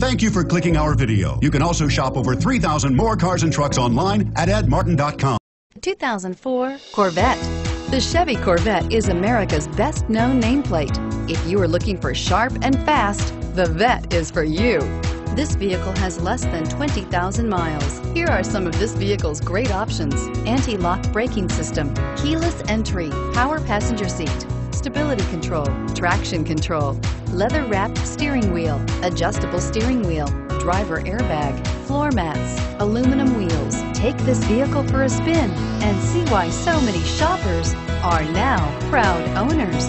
Thank you for clicking our video. You can also shop over 3,000 more cars and trucks online at edmartin.com. 2004 Corvette. The Chevy Corvette is America's best-known nameplate. If you are looking for sharp and fast, the Vette is for you. This vehicle has less than 20,000 miles. Here are some of this vehicle's great options: anti-lock braking system, keyless entry, power passenger seat, stability control, traction control, leather-wrapped steering wheel, adjustable steering wheel, driver airbag, floor mats, aluminum wheels. Take this vehicle for a spin and see why so many shoppers are now proud owners.